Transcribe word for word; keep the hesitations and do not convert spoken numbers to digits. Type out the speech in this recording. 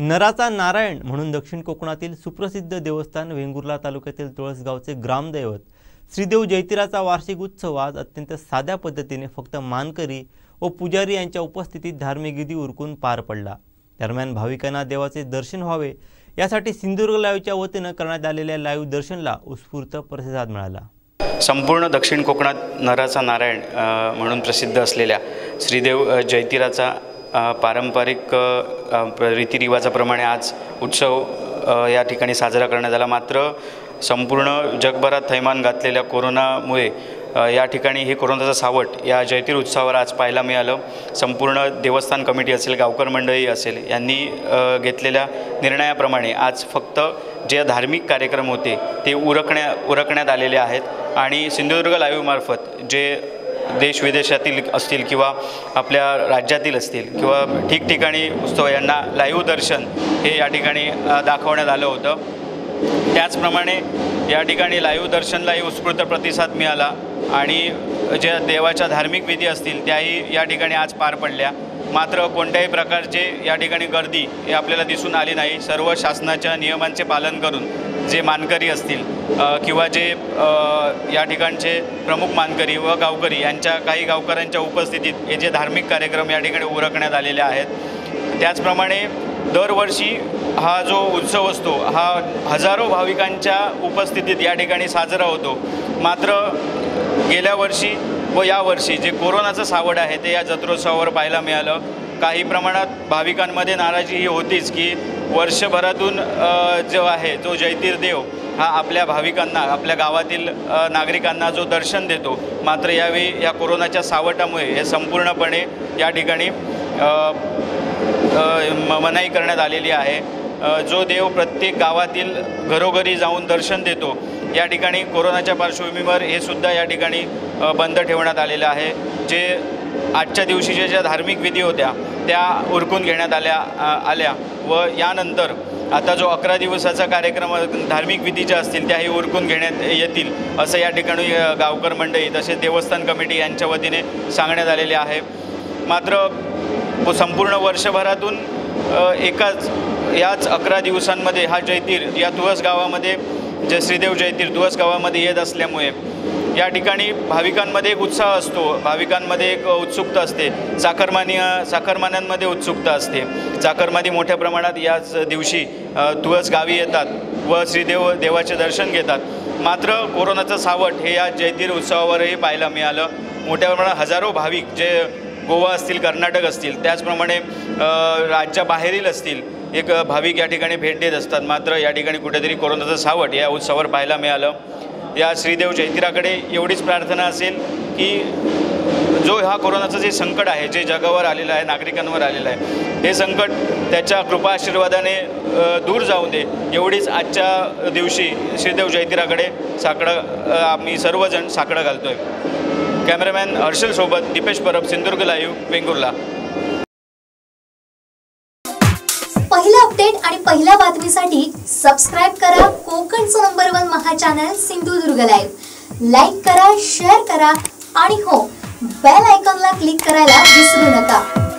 नराचा नारायण म्हणून दक्षिण कोकणातील सुप्रसिद्ध देवस्थान वेंगुर्ला तालुक्यातील तुळसगावचे ग्रामदैवत श्रीदेव जयतीराचा वार्षिक उत्सव आज अत्यंत साध्या पद्धतीने फक्त मानकरी व पुजारी यांच्या उपस्थितीत धार्मिक विधी उरकून पार पडला। दरम्यान भाविकांना देवाचे दर्शन व्हावे यासाठी सिंधुदुर्ग लाईव्हच्या वतीने करण्यात आलेल्या लाईव्ह दर्शनला उत्स्फूर्त प्रतिसाद मिळाला। संपूर्ण दक्षिण कोकणात नराचा नारायण म्हणून प्रसिद्ध असलेल्या श्रीदेव जयतीराचा पारंपरिक रीतिरिवाजाप्रमाणे आज उत्सव या ठिकाणी साजरा करण्यात आला। मात्र संपूर्ण जगभरात थैमान घातलेल्या कोरोनामुळे या ठिकाणी हे कोरोनाचा सावट या जयतीर उत्सवावर आज पाहायला मिळालं। संपूर्ण देवस्थान कमिटी असेल, गावकर मंडळी असेल, यांनी घेतलेल्या निर्णयाप्रमाणे आज फक्त जे धार्मिक कार्यक्रम होते ते उरकण्या उरकण्यात आलेले आहेत आणि सिंधुदुर्ग लाईव्ह मार्फत जे देश विदेशातील असतील किंवा आपल्या राज्यातील असतील किंवा ठिकठिकाणी उत्सव यांना लाईव्ह दर्शन हे या ठिकाणी दाखवण्यात आलं होतं। त्याचप्रमाणे या ठिकाणी लाईव्ह दर्शनलाही उत्स्फूर्त प्रतिसाद मिळाला आणि ज्या देवाच्या धार्मिक विधी असतील त्याही या ठिकाणी आज पार पडल्या। मात्र कोणत्याही प्रकारचे या ठिकाणी गर्दी हे आपल्याला दिसून आली नाही। सर्व शासनाच्या नियमांचे पालन करून जे मानकरी असतील किंवा जे या ठिकाणचे प्रमुख मानकरी व गावकरी यांच्या काही गावकऱ्यांच्या उपस्थितीत हे जे धार्मिक कार्यक्रम या ठिकाणी उरकण्यात आलेले आहेत। त्याचप्रमाणे दरवर्षी हा जो उत्सव असतो हा हजारो भाविकांच्या उपस्थितीत या ठिकाणी साजरा होतो। मात्र गेल्या वर्षी व या वर्षी जे कोरोनाचं सावट आहे ते या जत्रोत्सवावर पाहायला मिळालं। काही प्रमाणात भाविकांमध्ये नाराजी ही होतीच की वर्षभरातून जो आहे जो जयतीर देव हा आपल्या भाविकांना आपल्या गावातील नागरिकांना जो दर्शन देतो, मात्र यावेळी या कोरोनाच्या सावटामुळे हे संपूर्णपणे या ठिकाणी मनाई करण्यात आलेली आहे। जो देव प्रत्येक गावातील घरोघरी जाऊन दर्शन देतो या ठिकाणी कोरोनाच्या पार्श्वभूमीवर हे सुद्धा या ठिकाणी बंद ठेवण्यात आलेलं आहे। जे आजच्या दिवशीच्या ज्या धार्मिक विधी होत्या त्या उरकून घेण्यात आल्या आल्या व यानंतर आता जो अकरा दिवसाचा कार्यक्रम धार्मिक विधी ज्या असतील त्याही उरकून घेण्यात येतील असं या ठिकाणी गावकर मंडळी तसेच देवस्थान कमिटी यांच्या वतीने सांगण्यात आलेले आहे। मात्र संपूर्ण वर्षभरातून एकाच याच अकरा दिवसांमध्ये हा जयतीर या तुळस गावामध्ये जे श्रीदेव जयतीर तुळस गावामध्ये येत असल्यामुळे या ठिकाणी भाविकांमध्ये एक उत्साह असतो, भाविकांमध्ये एक उत्सुकता असते, चाकरमान्या चाकरमान्यांमध्ये उत्सुकता असते। चाकरमानी मोठ्या प्रमाणात याच दिवशी तुळस गावी येतात व श्रीदेव देवाचे दर्शन घेतात। मात्र कोरोनाचं सावट हे या जयतीर उत्सवावरही पाहायला मिळालं। मोठ्या प्रमाणात हजारो भाविक जे गोवा असतील, कर्नाटक असतील, त्याचप्रमाणे राज्याबाहेरील असतील एक भाविक या ठिकाणी भेट देत असतात। मात्र या ठिकाणी कुठेतरी कोरोनाचं सावट या उत्सवावर पाहायला मिळालं। या श्रीदेव जयतीराकडे एवढीच प्रार्थना असेल की जो हा कोरोनाचं जे संकट आहे जे जगावर आलेलं आहे, नागरिकांवर आलेलं आहे, हे संकट त्याच्या कृपा आशीर्वादाने दूर जाऊ दे एवढीच आजच्या दिवशी श्रीदेव जयतीराकडे साकडं आम्ही सर्वजण साकडं घालतोय। कॅमेरामॅन हर्षल सोबत दीपेश परब, सिंधुदुर्ग लाईव्ह, वेंगुर्ला। पहिला अपडेट आणि पहिल्या बातमीसाठी सबस्क्राइब करा कोकणचं नंबर वन महा चॅनल सिंधुदुर्ग लाईव्ह। लाईक करा, शेअर करा आणि हो बेल आयकॉनला क्लिक करायला विसरू नका।